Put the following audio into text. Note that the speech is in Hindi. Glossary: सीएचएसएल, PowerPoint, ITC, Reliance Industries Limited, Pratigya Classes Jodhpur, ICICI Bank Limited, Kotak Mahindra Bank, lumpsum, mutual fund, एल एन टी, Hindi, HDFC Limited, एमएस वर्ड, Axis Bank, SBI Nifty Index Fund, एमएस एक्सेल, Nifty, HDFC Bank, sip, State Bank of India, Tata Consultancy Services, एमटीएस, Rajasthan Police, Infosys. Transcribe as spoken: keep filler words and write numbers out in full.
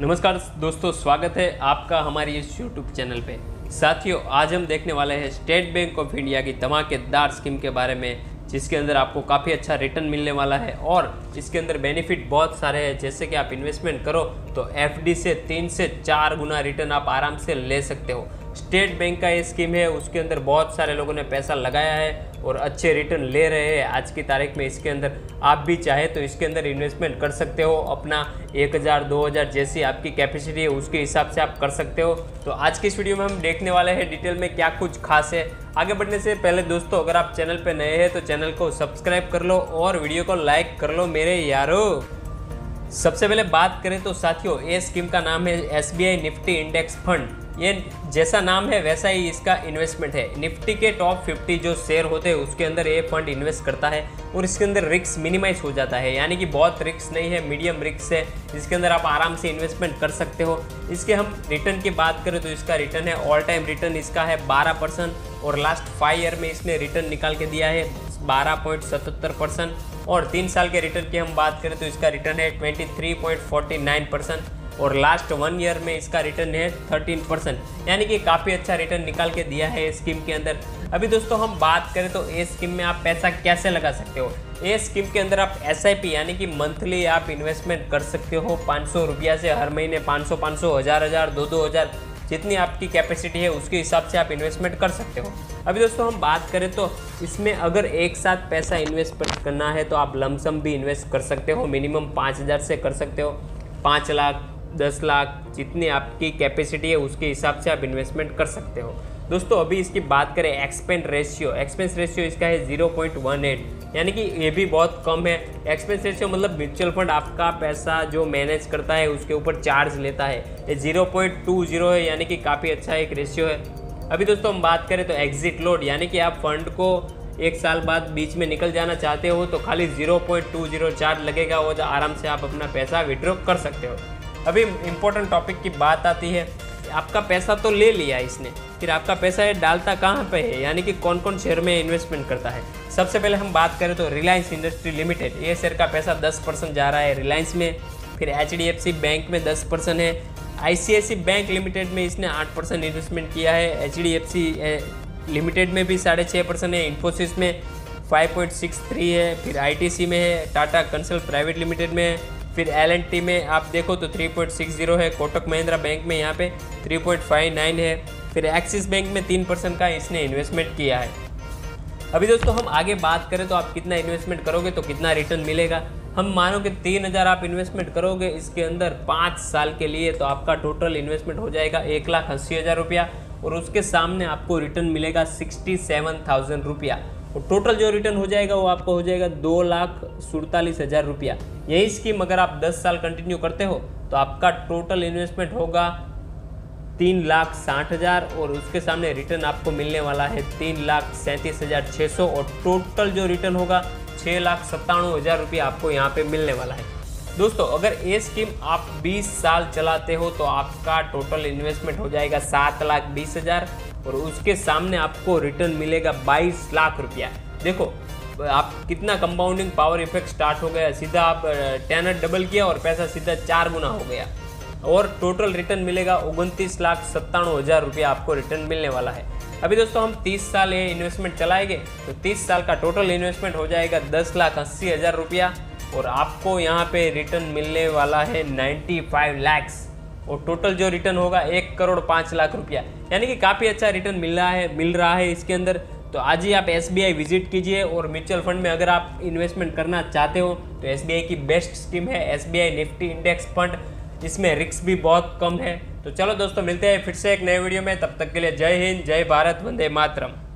नमस्कार दोस्तों, स्वागत है आपका हमारे इस यूट्यूब चैनल पे। साथियों, आज हम देखने वाले हैं स्टेट बैंक ऑफ इंडिया की धमाकेदार स्कीम के बारे में, जिसके अंदर आपको काफ़ी अच्छा रिटर्न मिलने वाला है और इसके अंदर बेनिफिट बहुत सारे हैं। जैसे कि आप इन्वेस्टमेंट करो तो एफडी से तीन से चार गुना रिटर्न आप आराम से ले सकते हो। स्टेट बैंक का ये स्कीम है, उसके अंदर बहुत सारे लोगों ने पैसा लगाया है और अच्छे रिटर्न ले रहे हैं आज की तारीख में। इसके अंदर आप भी चाहे तो इसके अंदर इन्वेस्टमेंट कर सकते हो, अपना एक हज़ार, दो हज़ार जैसी आपकी कैपेसिटी है उसके हिसाब से आप कर सकते हो। तो आज की इस वीडियो में हम देखने वाले हैं डिटेल में क्या कुछ खास है। आगे बढ़ने से पहले दोस्तों, अगर आप चैनल पर नए हैं तो चैनल को सब्सक्राइब कर लो और वीडियो को लाइक कर लो मेरे यारो। सबसे पहले बात करें तो साथियों, ये स्कीम का नाम है S B I Nifty index fund. ये जैसा नाम है वैसा ही इसका इन्वेस्टमेंट है। निफ्टी के टॉप पचास जो शेयर होते हैं उसके अंदर ये फंड इन्वेस्ट करता है और इसके अंदर रिस्क मिनिमाइज हो जाता है, यानी कि बहुत रिस्क नहीं है, मीडियम रिस्क है, जिसके अंदर आप आराम से इन्वेस्टमेंट कर सकते हो। इसके हम रिटर्न की बात करें तो इसका रिटर्न है, ऑल टाइम रिटर्न इसका है बारह परसेंट और लास्ट फाइव ईयर में इसने रिटर्न निकाल के दिया है बारह पॉइंट सतहत्तर परसेंट। और तीन साल के रिटर्न की हम बात करें तो इसका रिटर्न है तेईस पॉइंट उनचास परसेंट और लास्ट वन ईयर में इसका रिटर्न है तेरह परसेंट, यानी कि काफ़ी अच्छा रिटर्न निकाल के दिया है इस स्कीम के अंदर। अभी दोस्तों हम बात करें तो इस स्कीम में आप पैसा कैसे लगा सकते हो। इस स्कीम के अंदर आप एस आई पी यानी कि मंथली आप इन्वेस्टमेंट कर सकते हो पाँच सौ रुपया से, हर महीने पाँच सौ पाँच सौ, हज़ार हज़ार, दो दो हज़ार, जितनी आपकी कैपेसिटी है उसके हिसाब से आप इन्वेस्टमेंट कर सकते हो। अभी दोस्तों हम बात करें तो इसमें अगर एक साथ पैसा इन्वेस्ट करना है तो आप लमसम भी इन्वेस्ट कर सकते हो, मिनिमम पाँच हज़ार से कर सकते हो, पाँच लाख, दस लाख, जितनी आपकी कैपेसिटी है उसके हिसाब से आप इन्वेस्टमेंट कर सकते हो। दोस्तों अभी इसकी बात करें एक्सपेंस रेशियो, एक्सपेंस रेशियो इसका है ज़ीरो पॉइंट वन एट, यानी कि ये भी बहुत कम है। एक्सपेंस रेशियो मतलब म्यूचुअल फंड आपका पैसा जो मैनेज करता है उसके ऊपर चार्ज लेता है, ये ज़ीरो पॉइंट टू ज़ीरो है, यानी कि काफ़ी अच्छा एक रेशियो है। अभी दोस्तों हम बात करें तो एग्जिट लोड, यानी कि आप फंड को एक साल बाद बीच में निकल जाना चाहते हो तो खाली zero point two zero charge लगेगा और आराम से आप अपना पैसा विड्रॉ कर सकते हो। अभी इम्पोर्टेंट टॉपिक की बात आती है, आपका पैसा तो ले लिया इसने, फिर आपका पैसा ये डालता कहाँ पे है, यानी कि कौन कौन शेयर में इन्वेस्टमेंट करता है। सबसे पहले हम बात करें तो रिलायंस इंडस्ट्री लिमिटेड, ये शेयर का पैसा दस परसेंट जा रहा है रिलायंस में, फिर H D F C bank में दस परसेंट है, आई सी आई सी आई बैंक लिमिटेड में इसने आठ परसेंट इन्वेस्टमेंट किया है, H D F C limited में भी साढ़े छः परसेंट है, इन्फोसिस में फाइव पॉइंट सिक्स थ्री है, फिर आई टी सी में है, टाटा कंसल्ट प्राइवेट लिमिटेड में है, फिर एल एन टी में आप देखो तो थ्री पॉइंट सिक्स ज़ीरो है, कोटक महिंद्रा बैंक में यहाँ पे थ्री पॉइंट फाइव नाइन है, फिर एक्सिस बैंक में तीन परसेंट का इसने इन्वेस्टमेंट किया है। अभी दोस्तों हम आगे बात करें तो आप कितना इन्वेस्टमेंट करोगे तो कितना रिटर्न मिलेगा। हम मानो कि तीन हज़ार आप इन्वेस्टमेंट करोगे इसके अंदर पाँच साल के लिए, तो आपका टोटल इन्वेस्टमेंट हो जाएगा एक लाख अस्सी हज़ार रुपया और उसके सामने आपको रिटर्न मिलेगा सिक्सटी सेवन थाउजेंड रुपया। और टोटल जो रिटर्न हो जाएगा वो आपको हो जाएगा दो लाख सुड़तालीस हज़ार रुपया। यही स्कीम अगर आप दस साल कंटिन्यू करते हो तो आपका टोटल इन्वेस्टमेंट होगा तीन लाख साठ हज़ार और उसके सामने रिटर्न आपको मिलने वाला है तीन लाख सैंतीस हज़ार छः सौ और टोटल जो रिटर्न होगा छः लाख सत्तानवे हज़ार रुपया आपको यहाँ पे मिलने वाला है। दोस्तों अगर ये स्कीम आप बीस साल चलाते हो तो आपका टोटल इन्वेस्टमेंट हो जाएगा सात लाख बीस हज़ार और उसके सामने आपको रिटर्न मिलेगा बाईस लाख रुपया। देखो आप कितना कंपाउंडिंग पावर इफेक्ट स्टार्ट हो गया, सीधा आप टेनर डबल किया और पैसा सीधा चार गुना हो गया और टोटल रिटर्न मिलेगा उनतीस लाख सत्तानवे हज़ार रुपया आपको रिटर्न मिलने वाला है। अभी दोस्तों हम तीस साल ये इन्वेस्टमेंट चलाएंगे तो तीस साल का टोटल इन्वेस्टमेंट हो जाएगा दस लाख अस्सी हज़ार रुपया और आपको यहाँ पे रिटर्न मिलने वाला है नाइन्टी फाइव लैक्स और टोटल जो रिटर्न होगा एक करोड़ पाँच लाख रुपया, यानी कि काफ़ी अच्छा रिटर्न मिल रहा है मिल रहा है इसके अंदर। तो आज ही आप एस बी आई विजिट कीजिए और म्यूचुअल फंड में अगर आप इन्वेस्टमेंट करना चाहते हो तो एस बी आई की बेस्ट स्कीम है S B I Nifty index fund, इसमें रिस्क भी बहुत कम है। तो चलो दोस्तों, मिलते हैं फिर से एक नए वीडियो में, तब तक के लिए जय हिंद, जय भारत, वंदे मातरम।